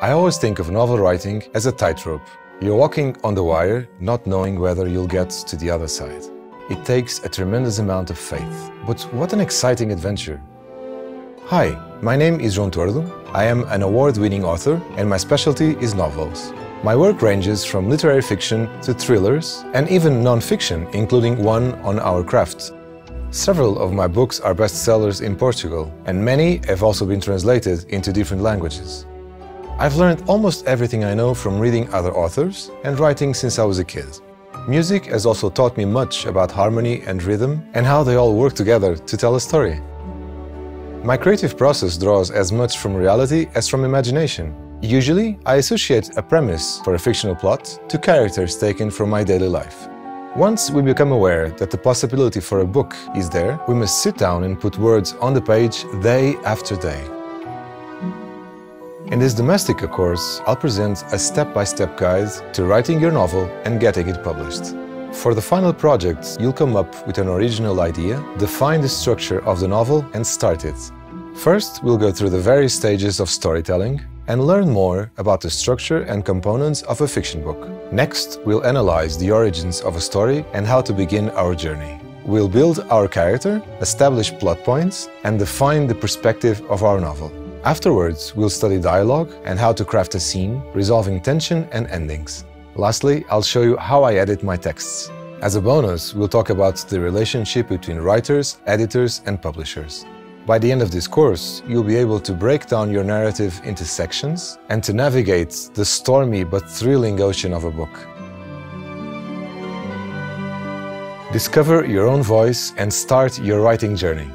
I always think of novel writing as a tightrope. You're walking on the wire, not knowing whether you'll get to the other side. It takes a tremendous amount of faith. But what an exciting adventure! Hi, my name is João Tordo. I am an award-winning author and my specialty is novels. My work ranges from literary fiction to thrillers and even non-fiction, including one on our craft. Several of my books are bestsellers in Portugal and many have also been translated into different languages. I've learned almost everything I know from reading other authors and writing since I was a kid. Music has also taught me much about harmony and rhythm and how they all work together to tell a story. My creative process draws as much from reality as from imagination. Usually, I associate a premise for a fictional plot to characters taken from my daily life. Once we become aware that the possibility for a book is there, we must sit down and put words on the page day after day. In this Domestika course, I'll present a step-by-step guide to writing your novel and getting it published. For the final project, you'll come up with an original idea, define the structure of the novel and start it. First, we'll go through the various stages of storytelling and learn more about the structure and components of a fiction book. Next, we'll analyze the origins of a story and how to begin our journey. We'll build our character, establish plot points and define the perspective of our novel. Afterwards, we'll study dialogue and how to craft a scene, resolving tension and endings. Lastly, I'll show you how I edit my texts. As a bonus, we'll talk about the relationship between writers, editors and publishers. By the end of this course, you'll be able to break down your narrative into sections and to navigate the stormy but thrilling ocean of a book. Discover your own voice and start your writing journey.